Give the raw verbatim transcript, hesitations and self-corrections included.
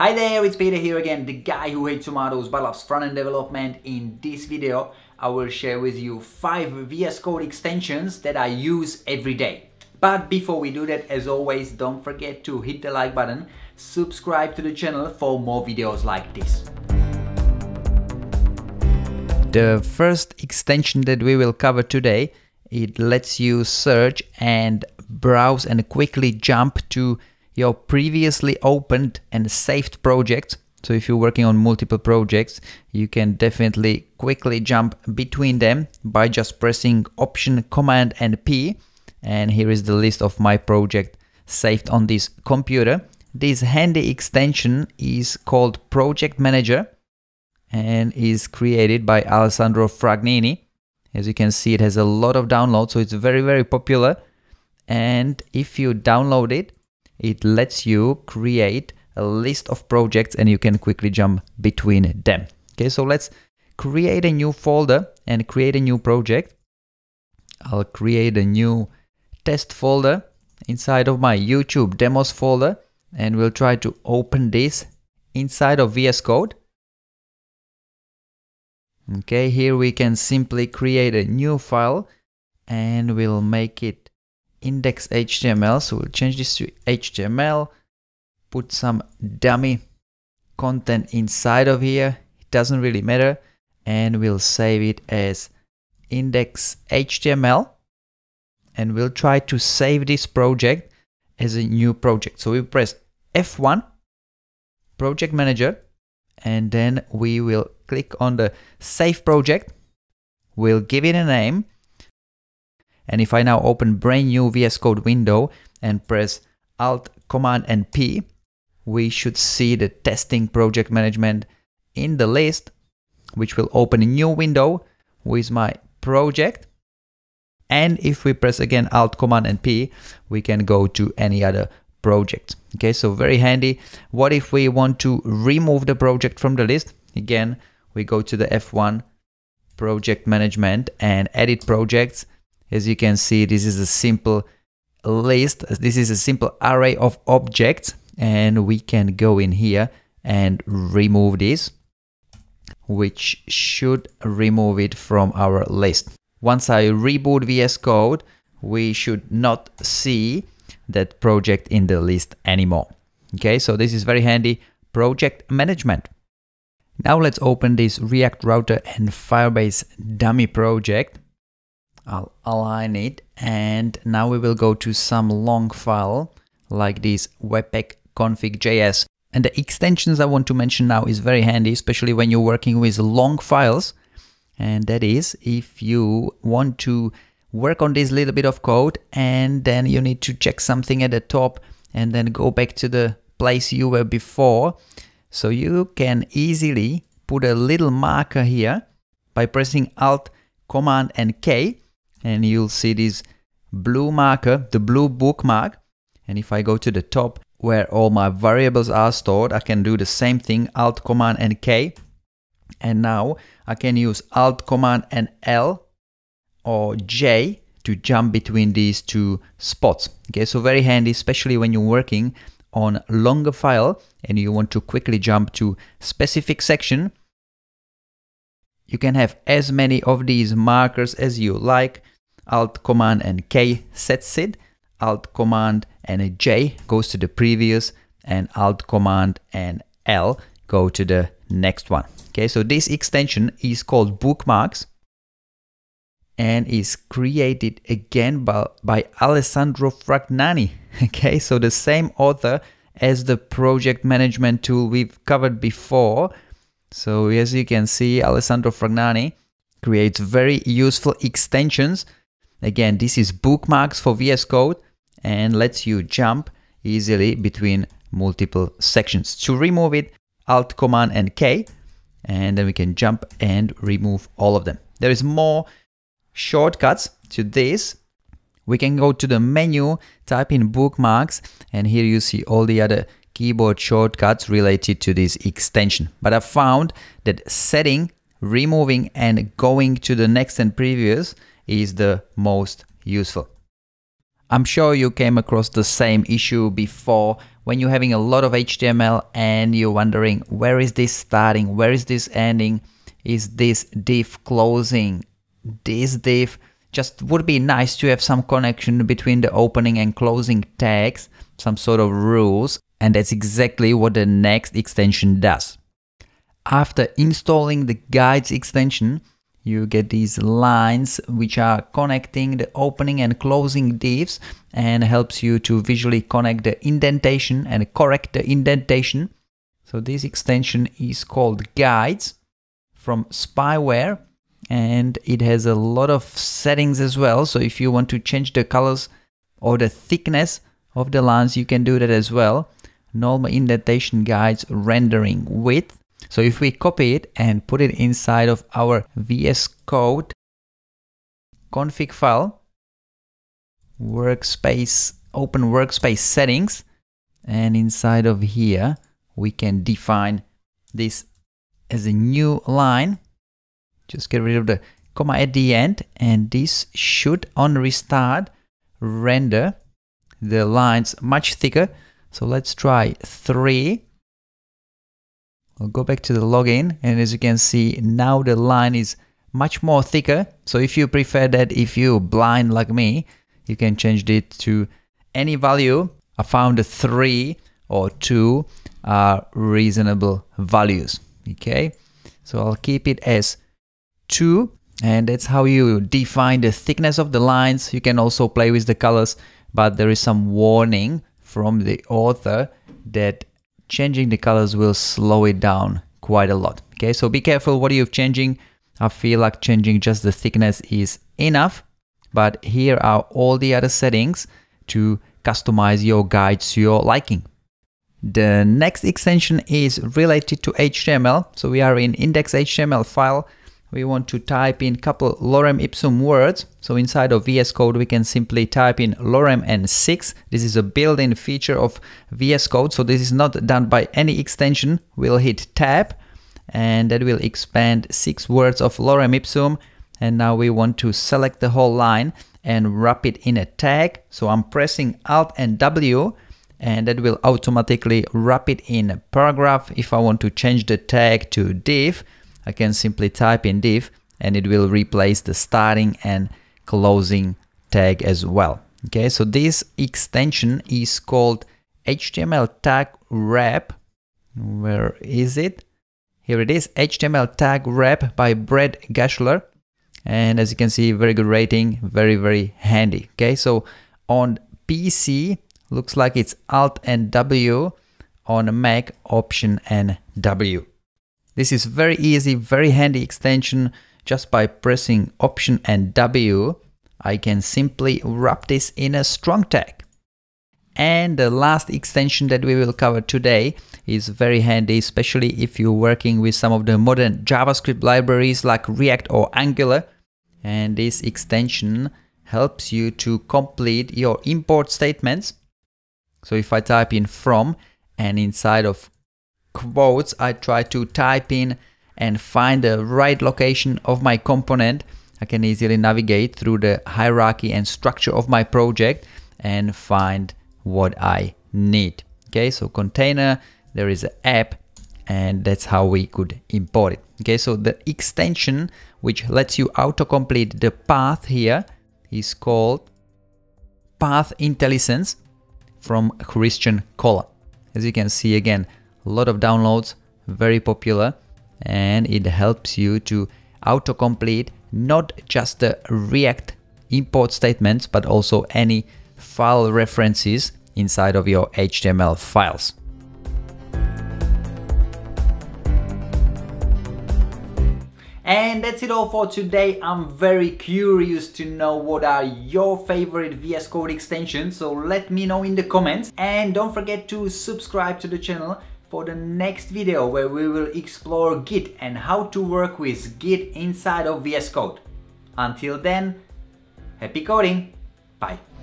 Hi there, it's Peter here again, the guy who hates tomatoes but loves front-end development. In this video, I will share with you five V S Code extensions that I use every day. But before we do that, as always, don't forget to hit the like button, subscribe to the channel for more videos like this. The first extension that we will cover today, it lets you search and browse and quickly jump to your previously opened and saved projects. So if you're working on multiple projects, you can definitely quickly jump between them by just pressing Option, Command and P. And here is the list of my project saved on this computer. This handy extension is called Project Manager and is created by Alessandro Fragnani. As you can see, it has a lot of downloads, so it's very, very popular. And if you download it, it lets you create a list of projects and you can quickly jump between them. Okay, so let's create a new folder and create a new project. I'll create a new test folder inside of my YouTube demos folder, and we'll try to open this inside of V S Code. Okay, here we can simply create a new file and we'll make it index dot H T M L, so we'll change this to H T M L, put some dummy content inside of here, it doesn't really matter, and we'll save it as index dot H T M L, and we'll try to save this project as a new project. So we press F one, Project Manager, and then we will click on the Save Project, we'll give it a name. And if I now open brand new V S Code window and press Alt, Command and P, we should see the testing project management in the list, which will open a new window with my project. And if we press again Alt, Command and P, we can go to any other project. Okay, so very handy. What if we want to remove the project from the list? Again, we go to the F one, Project Management, and Edit Projects. As you can see, this is a simple list. This is a simple array of objects, and we can go in here and remove this, which should remove it from our list. Once I reboot V S Code, we should not see that project in the list anymore. Okay, so this is very handy, project management. Now let's open this React Router and Firebase dummy project. I'll align it, and now we will go to some long file like this webpack config dot J S. And the extensions I want to mention now is very handy, especially when you're working with long files. And that is if you want to work on this little bit of code and then you need to check something at the top and then go back to the place you were before. So you can easily put a little marker here by pressing Alt, Command and K. And you'll see this blue marker, the blue bookmark. And if I go to the top where all my variables are stored, I can do the same thing, Alt, Command and K. And now I can use Alt, Command and L or J to jump between these two spots. Okay, so very handy, especially when you're working on longer file and you want to quickly jump to specific section. You can have as many of these markers as you like. Alt, Command and K sets it. Alt, Command and J goes to the previous, and Alt, Command and L go to the next one. Okay, so this extension is called Bookmarks and is created again by, by Alessandro Fragnani. Okay, so the same author as the project management tool we've covered before. So as you can see, Alessandro Fragnani creates very useful extensions. Again, this is Bookmarks for V S Code and lets you jump easily between multiple sections. To remove it, Alt, Command and K, and then we can jump and remove all of them. There is more shortcuts to this. We can go to the menu, type in Bookmarks, and here you see all the other keyboard shortcuts related to this extension. But I found that setting, removing and going to the next and previous is the most useful. I'm sure you came across the same issue before when you're having a lot of H T M L and you're wondering, where is this starting? Where is this ending? Is this div closing this div? Just would be nice to have some connection between the opening and closing tags, some sort of rules. And that's exactly what the next extension does. After installing the Guides extension, you get these lines which are connecting the opening and closing divs and helps you to visually connect the indentation and correct the indentation. So this extension is called Guides from Spyware, and it has a lot of settings as well. So if you want to change the colors or the thickness of the lines, you can do that as well. Normal indentation guides rendering width. So if we copy it and put it inside of our V S Code config file, workspace, open workspace settings, and inside of here we can define this as a new line. Just get rid of the comma at the end, and this should on restart render the lines much thicker. So let's try three. I'll go back to the login, and as you can see, now the line is much more thicker. So if you prefer that, if you're blind like me, you can change it to any value. I found a three or two are reasonable values. Okay, so I'll keep it as two, and that's how you define the thickness of the lines. You can also play with the colors, but there is some warning from the author that changing the colors will slow it down quite a lot. Okay, so be careful what you're changing. I feel like changing just the thickness is enough, but here are all the other settings to customize your guides to your liking. The next extension is related to H T M L. So we are in index H T M L file. We want to type in a couple lorem ipsum words. So inside of V S Code, we can simply type in lorem and six. This is a built-in feature of V S Code. So this is not done by any extension. We'll hit tab, and that will expand six words of lorem ipsum. And now we want to select the whole line and wrap it in a tag. So I'm pressing Alt and W, and that will automatically wrap it in a paragraph. If I want to change the tag to div, I can simply type in div, and it will replace the starting and closing tag as well. Okay, so this extension is called H T M L tag wrap. Where is it? Here it is, H T M L tag wrap by Brad Gashler. And as you can see, very good rating, very, very handy. Okay, so on P C, looks like it's Alt and W. On a Mac, Option and W. This is very easy, very handy extension. Just by pressing Option and W, I can simply wrap this in a strong tag. And the last extension that we will cover today is very handy, especially if you're working with some of the modern JavaScript libraries like React or Angular. And this extension helps you to complete your import statements. So if I type in from, and inside of quotes, I try to type in and find the right location of my component, I can easily navigate through the hierarchy and structure of my project and find what I need. Okay, so container, there is an app, and that's how we could import it. Okay, so the extension which lets you autocomplete the path here is called Path Intellisense from Christian Kohler. As you can see, again, a lot of downloads, very popular, and it helps you to autocomplete not just the React import statements, but also any file references inside of your H T M L files. And that's it all for today. I'm very curious to know what are your favorite V S Code extensions, so let me know in the comments. And don't forget to subscribe to the channel for the next video where we will explore Git and how to work with Git inside of V S Code. Until then, happy coding, bye.